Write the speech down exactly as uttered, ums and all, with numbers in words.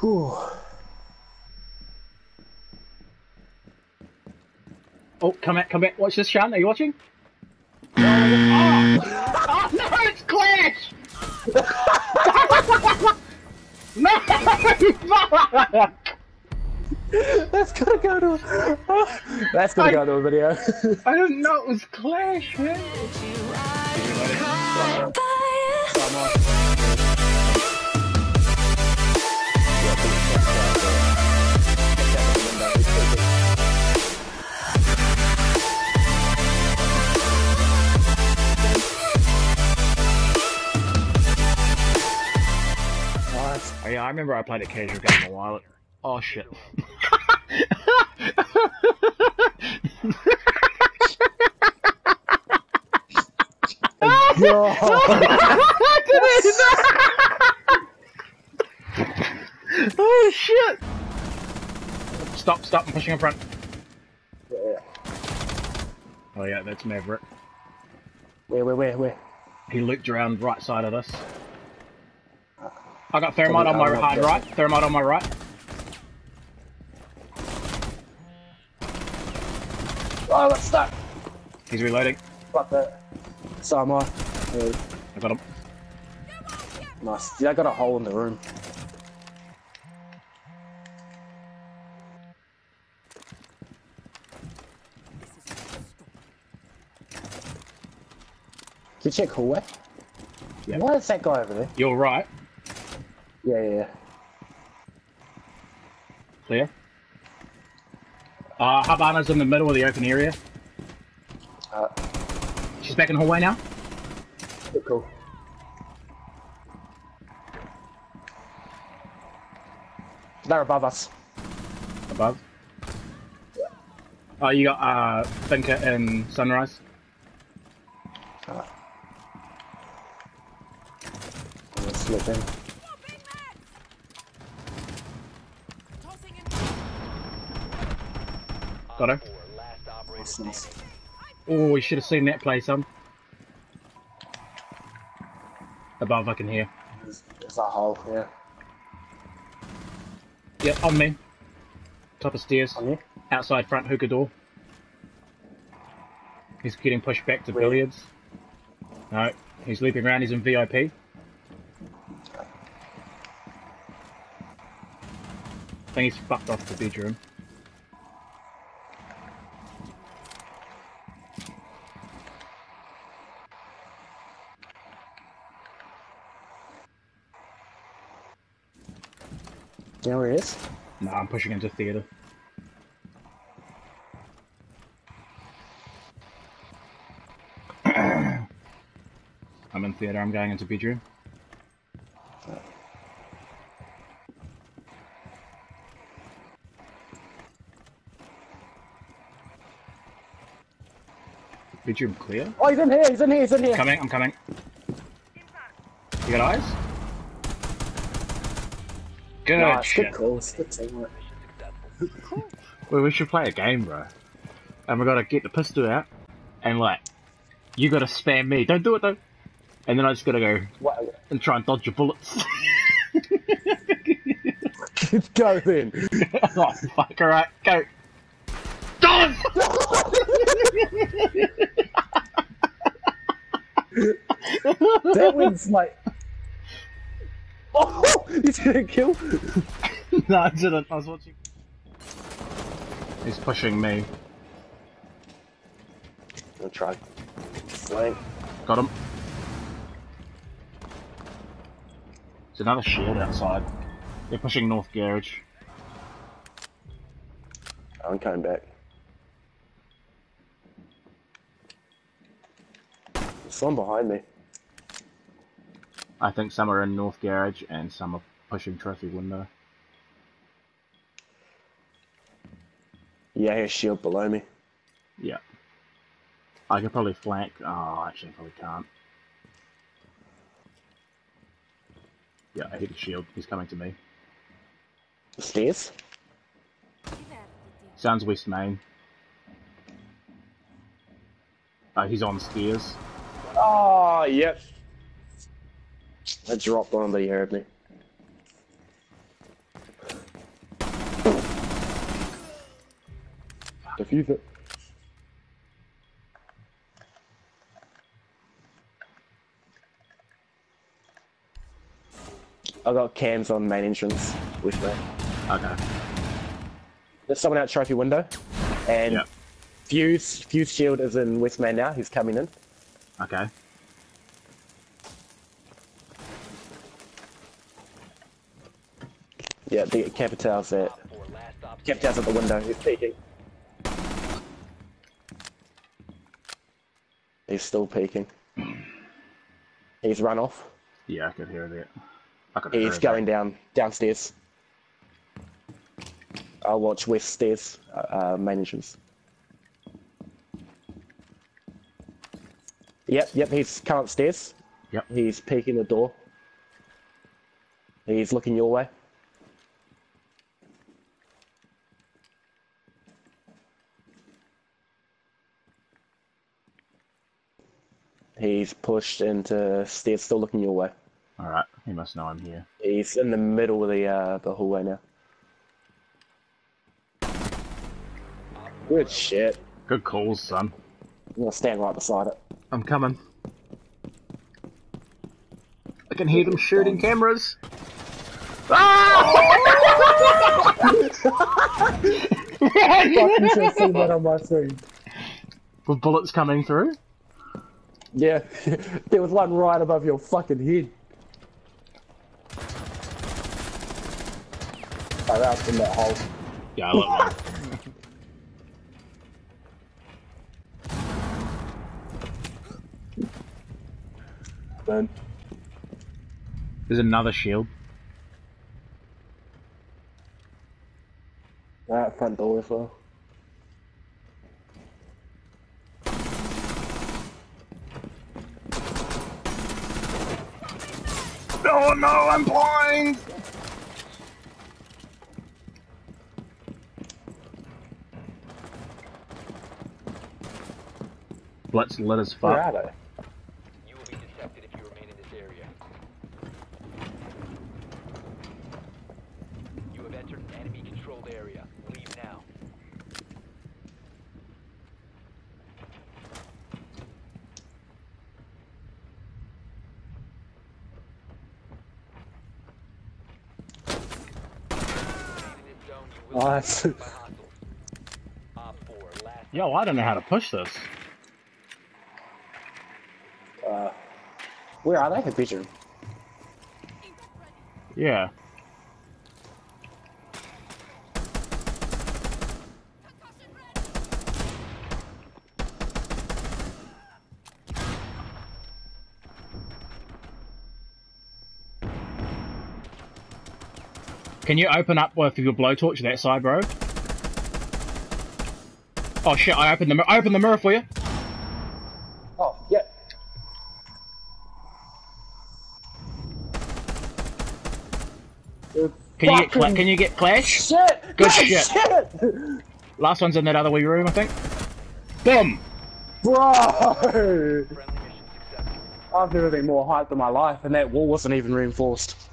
Whew. Oh, come back, come back. Watch this, Sean. Are you watching? Oh, oh. Oh no, it's Clash! No! That's gonna go to a... Oh. That's gonna I... go to a video. I didn't know it was Clash, man. Oh, yeah, I remember I played a casual game a while ago. Oh shit. Oh shit! Stop, stop, I'm pushing in front. Oh yeah, that's Maverick. Where, where, where, where? He looped around right side of this. I got thermite on my hard right, thermite on my right. Oh, I got stuck! He's reloading. Fuck that. So am I. Yeah. I got him. Nice. Yeah, I got a hole in the room. Did you check hallway? Yeah. Why is that guy over there? You're right. Yeah, yeah, yeah. Clear. Uh, Havana's in the middle of the open area. Uh, She's back in the hallway now. Cool. They're above us. Above? Yeah. Oh, you got uh, Thinker and Sunrise. Uh, I'm gonna slip in. Got her. That's nice. Oh, we should have seen that play, son. Above, I can hear. There's, there's a hole, yeah. Yep, on me. Top of stairs. On you? Outside front hookah door. He's getting pushed back to Where? billiards. No, he's looping around, he's in V I P. I think he's fucked off the bedroom. Do you know where it is? Nah, I'm pushing into theatre. I'm in theatre, I'm going into bedroom. Oh. Bedroom clear? Oh, he's in here, he's in here, he's in here! I'm coming, I'm coming. You got eyes? Good, no, it's good call, it's good teamwork. Well, we should play a game, bro. And we gotta get the pistol out, and like, you gotta spam me. Don't do it though. And then I just gotta go what? and try and dodge your bullets. Go then. Oh fuck! All right, go. Dodge! That one's like. Oh, you didn't kill? No, I didn't. I was watching. He's pushing me. I'll try. Slang. Got him. There's another shield outside. They're pushing north garage. I'm coming back. There's someone behind me. I think some are in north garage and some are pushing trophy window. Yeah, I hear a shield below me. Yeah. I could probably flank. Oh, actually, I probably can't. Yeah, I hit the shield. He's coming to me. The stairs? Sounds west main. Oh, he's on stairs. Oh, yep. I dropped one of the air at me. Defuse it. I got cams on main entrance with me. Okay. There's someone out trophy window, and yep. Fuze, Fuze Shield is in West Main now. He's coming in. Okay. Yeah, the Capitals at Capitals at the window. He's peeking. He's still peeking. He's run off. Yeah, I could hear that. He's going down, downstairs. I'll watch west stairs, uh, main entrance. Yep, yep, he's come upstairs. Yep. He's peeking the door. He's looking your way. He's pushed into stairs, still looking your way. Alright, he must know I'm here. He's in the middle of the uh, the hallway now. Good shit. Good calls, son. I'm gonna stand right beside it. I'm coming. I can hear them shooting cameras. Ah! I fucking see that on my screen. With bullets coming through? Yeah, there was one right above your fucking head. Oh, that was in that hole. Yeah, I love that. Then. There's another shield. That front door as well. Oh no, I'm blind! Let's let us fuck. Where are they? You will be detected if you remain in this area. You have entered an enemy controlled area. Leave now. Nice. Yo, I don't know how to push this. Uh, where are they? A picture. Yeah. Can you open up with your blowtorch that side, bro? Oh shit! I opened the mirror. I opened the mirror for you. Oh yeah. Can Fucking you get cla can you get Clash? Shit! Good oh, shit. shit! Last one's in that other wee room, I think. Boom! Bro! I've never been more hyped in my life, and that wall wasn't even reinforced.